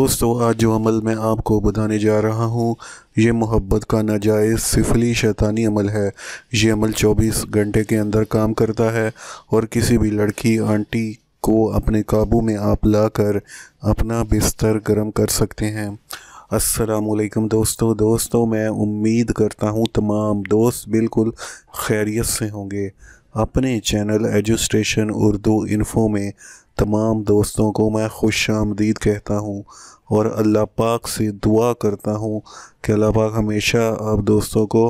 दोस्तों आज जो अमल मैं आपको बताने जा रहा हूँ ये मोहब्बत का नाजायज़ सिफली शैतानी अमल है। ये अमल 24 घंटे के अंदर काम करता है और किसी भी लड़की आंटी को अपने काबू में आप लाकर अपना बिस्तर गर्म कर सकते हैं। अस्सलामुअलैकुम दोस्तों, मैं उम्मीद करता हूँ तमाम दोस्त बिल्कुल खैरियत से होंगे। अपने चैनल एजुस्टेशन उर्दू इन्फो में तमाम दोस्तों को मैं खुशामदीद कहता हूँ और अल्लाह पाक से दुआ करता हूँ कि अल्लाह पाक हमेशा आप दोस्तों को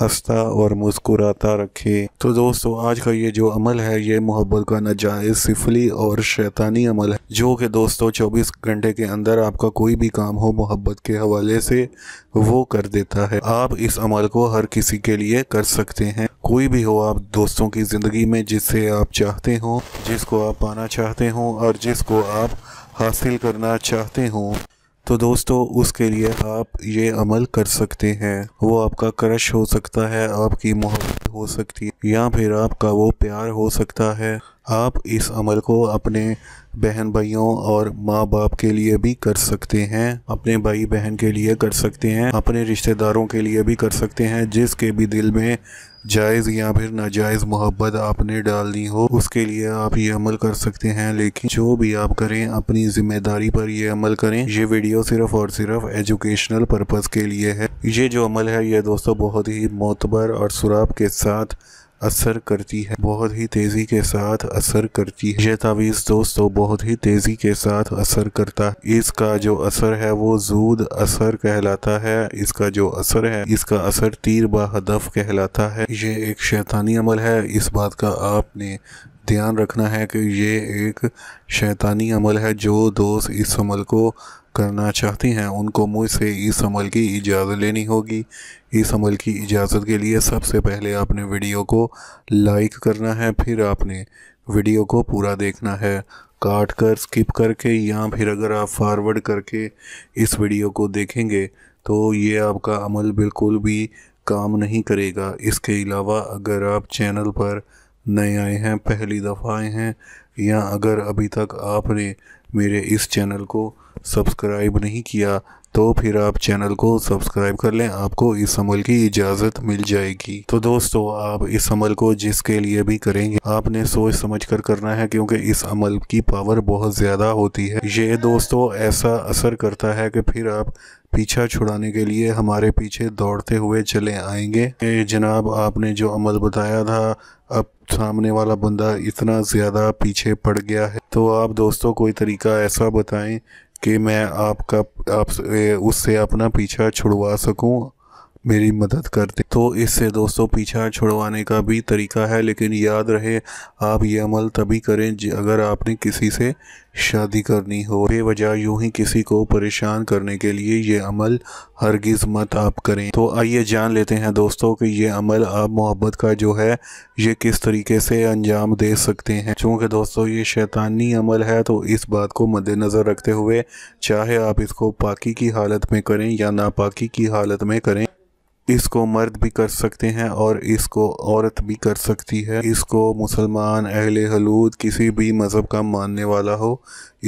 हंसता और मुस्कुराता रखे। तो दोस्तों आज का ये जो अमल है ये मोहब्बत का नाजायज़ सिफली और शैतानी अमल है, जो कि दोस्तों 24 घंटे के अंदर आपका कोई भी काम हो मोहब्बत के हवाले से वो कर देता है। आप इस अमल को हर किसी के लिए कर सकते हैं, कोई भी हो आप दोस्तों की ज़िंदगी में जिससे आप चाहते हो, जिसको आप पाना चाहते हो और जिसको आप हासिल करना चाहते हो। तो दोस्तों उसके लिए आप ये अमल कर सकते हैं। वो आपका क्रश हो सकता है, आपकी मोहब्बत हो सकती है या फिर आपका वो प्यार हो सकता है। आप इस अमल को अपने बहन भाइयों और माँ बाप के लिए भी कर सकते हैं, अपने भाई बहन के लिए कर सकते हैं, अपने रिश्तेदारों के लिए भी कर सकते हैं। जिसके भी दिल में जायज़ या फिर नाजायज़ मोहब्बत आपने डालनी हो उसके लिए आप ये अमल कर सकते हैं। लेकिन जो भी आप करें अपनी ज़िम्मेदारी पर ये अमल करें। ये वीडियो सिर्फ़ और सिर्फ एजुकेशनल पर्पज़ के लिए है। ये जो अमल है ये दोस्तों बहुत ही मोतबर और सुराब के साथ असर करती है, बहुत ही तेज़ी के साथ असर करती है। ये तावीज़ दोस्तों बहुत ही तेज़ी के साथ असर करता है। इसका जो असर है वो ज़ूद असर कहलाता है। इसका असर तीर बा हदफ कहलाता है। ये एक शैतानी अमल है। इस बात का आपने ध्यान रखना है कि ये एक शैतानी अमल है। जो दोस्त इस अमल को करना चाहते हैं उनको मुझसे इस अमल की इजाज़त लेनी होगी। इस अमल की इजाज़त के लिए सबसे पहले आपने वीडियो को लाइक करना है, फिर आपने वीडियो को पूरा देखना है, काट कर स्किप करके या फिर अगर आप फॉरवर्ड करके इस वीडियो को देखेंगे तो ये आपका अमल बिल्कुल भी काम नहीं करेगा। इसके अलावा अगर आप चैनल पर नए आए हैं, पहली दफ़ा आए हैं या अगर अभी तक आपने मेरे इस चैनल को सब्सक्राइब नहीं किया तो फिर आप चैनल को सब्सक्राइब कर लें, आपको इस अमल की इजाज़त मिल जाएगी। तो दोस्तों आप इस अमल को जिसके लिए भी करेंगे आपने सोच समझ कर करना है, क्योंकि इस अमल की पावर बहुत ज़्यादा होती है। ये दोस्तों ऐसा असर करता है कि फिर आप पीछा छुड़ाने के लिए हमारे पीछे दौड़ते हुए चले आएंगे। जनाब आपने जो अमल बताया था अब सामने वाला बंदा इतना ज़्यादा पीछे पड़ गया है। तो आप दोस्तों कोई तरीका ऐसा बताएं कि मैं उससे अपना पीछा छुड़वा सकूं, मेरी मदद करते। तो इससे दोस्तों पीछा छुड़वाने का भी तरीका है। लेकिन याद रहे आप ये अमल तभी करें अगर आपने किसी से शादी करनी हो। बेवजह यूं ही किसी को परेशान करने के लिए ये अमल हरगिज़ मत आप करें। तो आइए जान लेते हैं दोस्तों कि ये अमल आप मोहब्बत का जो है ये किस तरीके से अंजाम दे सकते हैं। चूँकि दोस्तों ये शैतानी अमल है तो इस बात को मद्देनज़र रखते हुए चाहे आप इसको पाकी की हालत में करें या नापाकी की हालत में करें, इसको मर्द भी कर सकते हैं और इसको औरत भी कर सकती है। इसको मुसलमान, अहले हलूद, किसी भी मज़हब का मानने वाला हो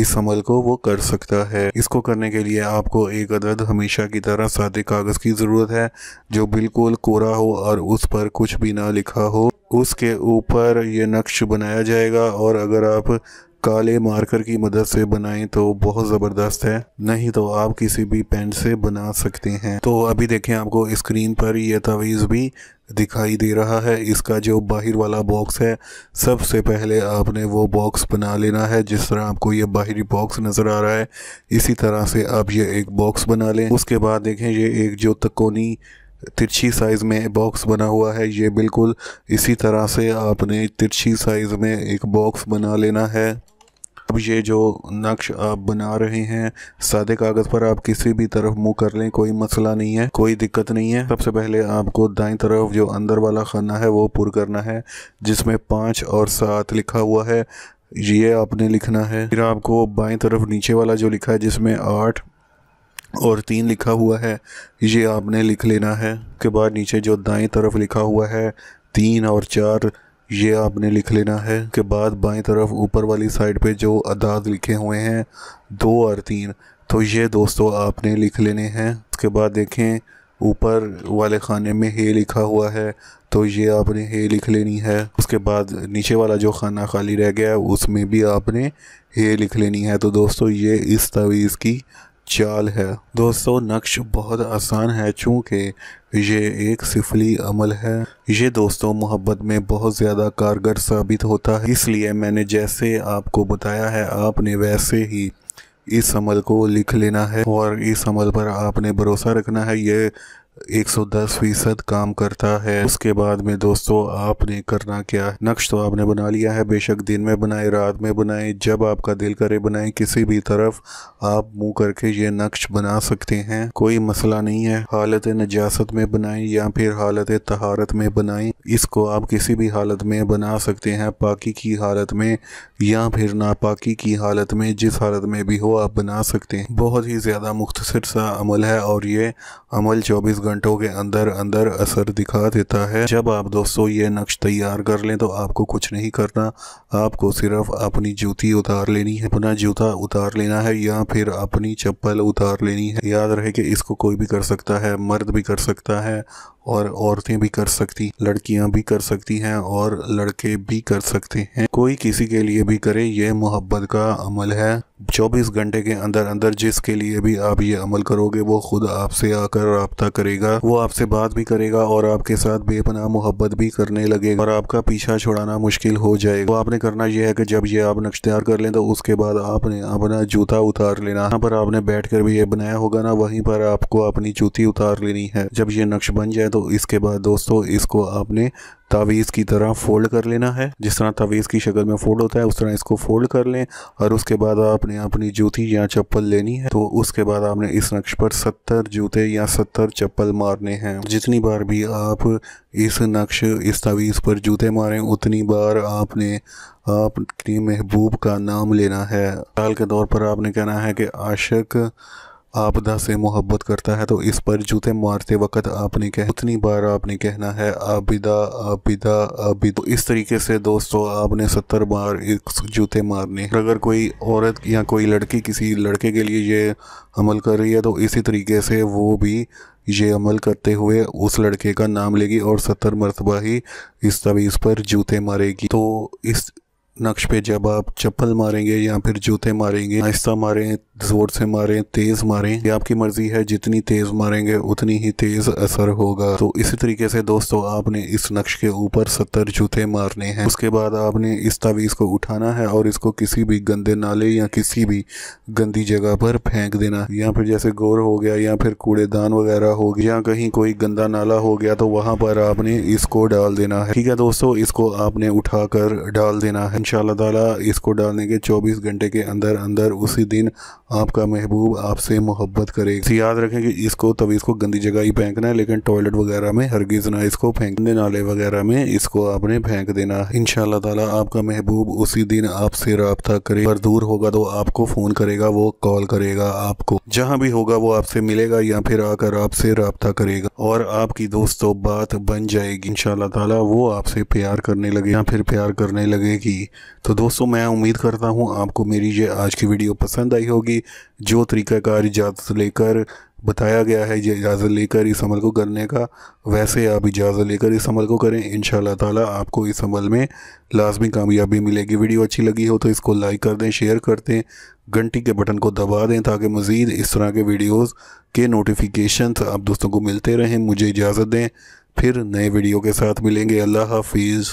इस अमल को वो कर सकता है। इसको करने के लिए आपको एक अदद हमेशा की तरह सादे कागज़ की ज़रूरत है जो बिल्कुल कोरा हो और उस पर कुछ भी ना लिखा हो। उसके ऊपर ये नक्श बनाया जाएगा और अगर आप काले मार्कर की मदद से बनाएं तो बहुत ज़बरदस्त है, नहीं तो आप किसी भी पेन से बना सकते हैं। तो अभी देखें आपको स्क्रीन पर यह तावीज़ भी दिखाई दे रहा है। इसका जो बाहर वाला बॉक्स है सबसे पहले आपने वो बॉक्स बना लेना है। जिस तरह आपको ये बाहरी बॉक्स नज़र आ रहा है इसी तरह से आप ये एक बॉक्स बना लें। उसके बाद देखें ये एक जो तकोनी तिरछी साइज़ में बॉक्स बना हुआ है, ये बिल्कुल इसी तरह से आपने तिरछी साइज़ में एक बॉक्स बना लेना है। अब ये जो नक्श आप बना रहे हैं सादे कागज़ पर आप किसी भी तरफ मुंह कर लें, कोई मसला नहीं है, कोई दिक्कत नहीं है। सबसे पहले आपको दाईं तरफ जो अंदर वाला खाना है वो पुर करना है जिसमें 5 और 7 लिखा हुआ है, ये आपने लिखना है। फिर आपको बाईं तरफ नीचे वाला जो लिखा है जिसमें 8 और 3 लिखा हुआ है ये आपने लिख लेना है। उसके बाद नीचे जो दाईं तरफ लिखा हुआ है 3 और 4 ये आपने लिख लेना है। के बाद बाईं तरफ ऊपर वाली साइड पे जो अदाद लिखे हुए हैं 2 और 3 तो ये दोस्तों आपने लिख लेने हैं। उसके बाद देखें ऊपर वाले खाने में हे लिखा हुआ है तो ये आपने हे लिख लेनी है। उसके बाद नीचे वाला जो खाना खाली रह गया है उसमें भी आपने हे लिख लेनी है। तो दोस्तों ये इस तवीज़ की चाल है। दोस्तों नक्श बहुत आसान है चूँकि ये एक सिफली अमल है। ये दोस्तों मोहब्बत में बहुत ज़्यादा कारगर साबित होता है, इसलिए मैंने जैसे आपको बताया है आपने वैसे ही इस अमल को लिख लेना है और इस अमल पर आपने भरोसा रखना है। ये 110% काम करता है। उसके बाद में दोस्तों आपने करना क्या है, नक्श तो आपने बना लिया है, बेशक दिन में बनाए रात में बनाए जब आपका दिल करे बनाए, किसी भी तरफ आप मुंह करके ये नक्श बना सकते हैं, कोई मसला नहीं है। हालत नजासत में बनाएं या फिर हालत तहारत में बनाएं, इसको आप किसी भी हालत में बना सकते हैं, पाकी की हालत में या फिर नापाकी की हालत में, जिस हालत में भी हो आप बना सकते हैं। बहुत ही ज़्यादा मुख्तसर सा अमल है और ये अमल 24 घंटों के अंदर अंदर असर दिखा देता है। जब आप दोस्तों ये नक्श तैयार कर लें तो आपको कुछ नहीं करना, आपको सिर्फ अपनी जूती उतार लेनी है, अपना जूता उतार लेना है या फिर अपनी चप्पल उतार लेनी है। याद रहे कि इसको कोई भी कर सकता है, मर्द भी कर सकता है और औरतें भी कर सकती, लड़कियां भी कर सकती हैं और लड़के भी कर सकते हैं, कोई किसी के लिए भी करे। यह मोहब्बत का अमल है। 24 घंटे के अंदर अंदर जिसके लिए भी आप ये अमल करोगे वो खुद आपसे आकर राब्ता करेगा, वो आपसे बात भी करेगा और आपके साथ बेपनाह मोहब्बत भी करने लगेगा और आपका पीछा छुड़ाना मुश्किल हो जाएगा। तो आपने करना यह है कि जब ये आप नक्श तैयार कर लें तो उसके बाद आपने अपना जूता उतार लेना, यहाँ पर आपने बैठ कर भी ये बनाया होगा ना, वहीं पर आपको अपनी जूती उतार लेनी है। जब ये नक्श बन जाए तो इसके बाद दोस्तों इसको आपने तावीज़ की तरह फ़ोल्ड कर लेना है। जिस तरह तावीज़ की शक्ल में फ़ोल्ड होता है उस तरह इसको फ़ोल्ड कर लें और उसके बाद आपने अपनी जूती या चप्पल लेनी है। तो उसके बाद आपने इस नक्श पर 70 जूते या 70 चप्पल मारने हैं। जितनी बार भी आप इस नक्श इस तावीज़ पर जूते मारें उतनी बार आपने अपने महबूब का नाम लेना है। मिसाल के तौर पर आपने कहना है कि आशिक आपदा से मोहब्बत करता है, तो इस पर जूते मारते वक्त आपने कह उतनी बार आपने कहना है आबिदा आबिदा आबिद। तो इस तरीके से दोस्तों आपने 70 बार जूते मारने। अगर कोई औरत या कोई लड़की किसी लड़के के लिए ये अमल कर रही है तो इसी तरीके से वो भी ये अमल करते हुए उस लड़के का नाम लेगी और 70 मरतबा ही इस तवीज़ पर जूते मारेगी। तो इस नक्श पे जब आप चप्पल मारेंगे या फिर जूते मारेंगे, आहिस्ता मारें, ज़ोर से मारें, तेज़ मारें, ये आपकी मर्ज़ी है, जितनी तेज़ मारेंगे उतनी ही तेज़ असर होगा। तो इसी तरीके से दोस्तों आपने इस नक्श के ऊपर 70 जूते मारने हैं। उसके बाद आपने इस तावीज़ को उठाना है और इसको किसी भी गंदे नाले या किसी भी गंदी जगह पर फेंक देना, या फिर जैसे गोर हो गया या फिर कूड़ेदान वगैरह हो गया, कहीं कोई गंदा नाला हो गया तो वहाँ पर आपने इसको डाल देना है। ठीक है दोस्तों, इसको आपने उठा कर डाल देना है। इंशाअल्लाह ताला इसको डालने के 24 घंटे के अंदर अंदर उसी दिन आपका महबूब आपसे मोहब्बत करेगा। याद रखें कि इसको तवीज़ को गंदी जगह ही फेंकना है, लेकिन टॉयलेट वगैरह में हरगिज़ ना इसको फेंकने, नाले वगैरह में इसको आपने फेंक देना है। इंशाअल्लाह ताला आपका महबूब उसी दिन आपसे रब्ता करेगा, और दूर होगा तो आपको फ़ोन करेगा, वो कॉल करेगा आपको, जहाँ भी होगा वो आपसे मिलेगा या फिर आकर आपसे रब्ता करेगा और आपकी दोस्तों बात बन जाएगी। इंशाअल्लाह ताला वो आपसे प्यार करने लगे या फिर प्यार करने लगेगी। तो दोस्तों मैं उम्मीद करता हूँ आपको मेरी ये आज की वीडियो पसंद आई होगी। जो तरीक़ाकार इजाज़त लेकर बताया गया है, ये इजाज़त लेकर इस अमल को करने का, वैसे आप इजाज़त लेकर इस अमल को करें, इंशाअल्लाह ताला आपको इस अमल में लाजमी कामयाबी मिलेगी। वीडियो अच्छी लगी हो तो इसको लाइक कर दें, शेयर कर दें, घंटी के बटन को दबा दें ताकि मज़ीद इस तरह के वीडियोज़ के नोटिफिकेशन आप दोस्तों को मिलते रहें। मुझे इजाज़त दें, फिर नए वीडियो के साथ मिलेंगे। अल्लाह हाफिज़।